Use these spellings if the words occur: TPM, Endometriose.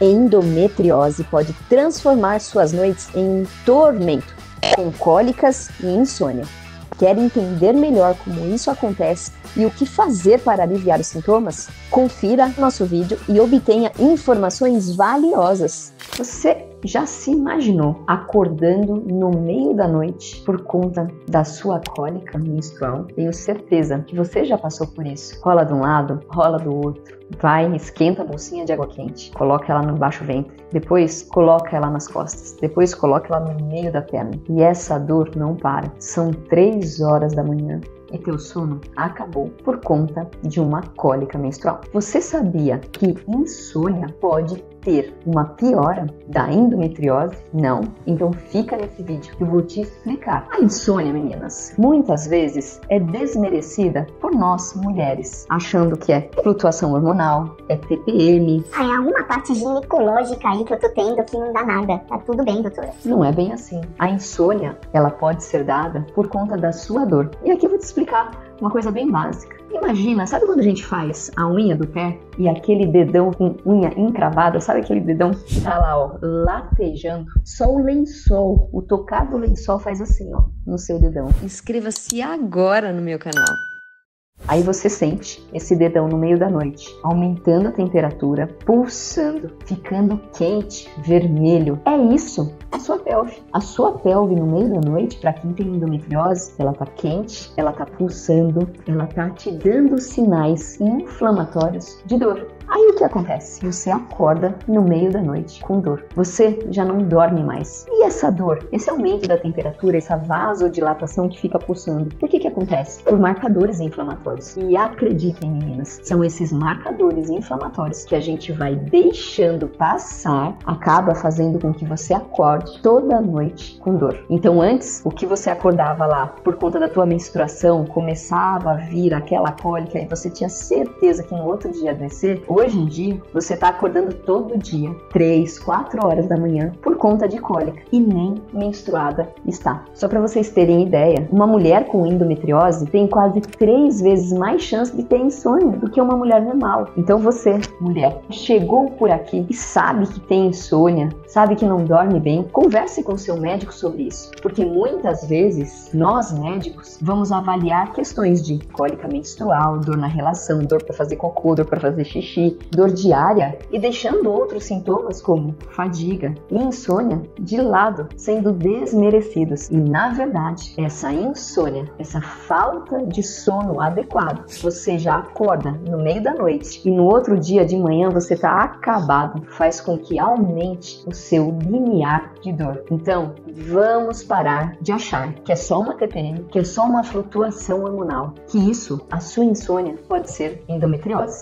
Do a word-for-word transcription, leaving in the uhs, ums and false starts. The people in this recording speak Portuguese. endometriose pode transformar suas noites em um tormento, com cólicas e insônia. Quer entender melhor como isso acontece e o que fazer para aliviar os sintomas? Confira nosso vídeo e obtenha informações valiosas. Você já se imaginou acordando no meio da noite por conta da sua cólica menstrual? Tenho certeza que você já passou por isso. Rola de um lado, rola do outro. Vai, esquenta a bolsinha de água quente, coloca ela no baixo ventre, depois coloca ela nas costas, depois coloca ela no meio da perna. E essa dor não para. São três horas da manhã e teu sono acabou por conta de uma cólica menstrual. Você sabia que insônia pode ter uma piora da endometriose? Não? Então fica nesse vídeo que eu vou te explicar. A insônia, meninas, muitas vezes é desmerecida por nós mulheres, achando que é flutuação hormonal, é T P M. Ah, é alguma parte ginecológica aí que eu tô tendo que não dá nada. Tá tudo bem, doutora? Não é bem assim. A insônia, ela pode ser dada por conta da sua dor. E aqui eu vou te explicar uma coisa bem básica. Imagina, sabe quando a gente faz a unha do pé e aquele dedão com unha encravada, sabe aquele dedão que tá lá, ó, latejando? Só o lençol, o tocar do lençol faz assim, ó, no seu dedão. Inscreva-se agora no meu canal. Aí você sente esse dedão no meio da noite, aumentando a temperatura, pulsando, ficando quente, vermelho. É isso, a sua pelve. A sua pelve no meio da noite, para quem tem endometriose, ela tá quente, ela tá pulsando, ela tá te dando sinais inflamatórios de dor. Aí o que acontece? Você acorda no meio da noite com dor. Você já não dorme mais. E essa dor, esse aumento da temperatura, essa vasodilatação que fica pulsando, por que que acontece? Por marcadores inflamatórios. E acreditem, meninas, são esses marcadores inflamatórios que a gente vai deixando passar, acaba fazendo com que você acorde toda noite com dor. Então antes, o que você acordava lá por conta da tua menstruação, começava a vir aquela cólica e você tinha certeza que no outro dia ia descer, hoje em dia, você tá acordando todo dia, três, quatro horas da manhã, por conta de cólica e nem menstruada está. Só para vocês terem ideia, uma mulher com endometriose tem quase três vezes mais chance de ter insônia do que uma mulher normal. Então você, mulher, chegou por aqui e sabe que tem insônia, sabe que não dorme bem, converse com seu médico sobre isso. Porque muitas vezes, nós médicos, vamos avaliar questões de cólica menstrual, dor na relação, dor para fazer cocô, dor para fazer xixi, dor diária e deixando outros sintomas como fadiga e insônia de lado, sendo desmerecidos. E na verdade, essa insônia, essa falta de sono adequado, você já acorda no meio da noite e no outro dia de manhã você está acabado, faz com que aumente o seu limiar de dor. Então, vamos parar de achar que é só uma T P M, que é só uma flutuação hormonal, que isso, a sua insônia pode ser endometriose.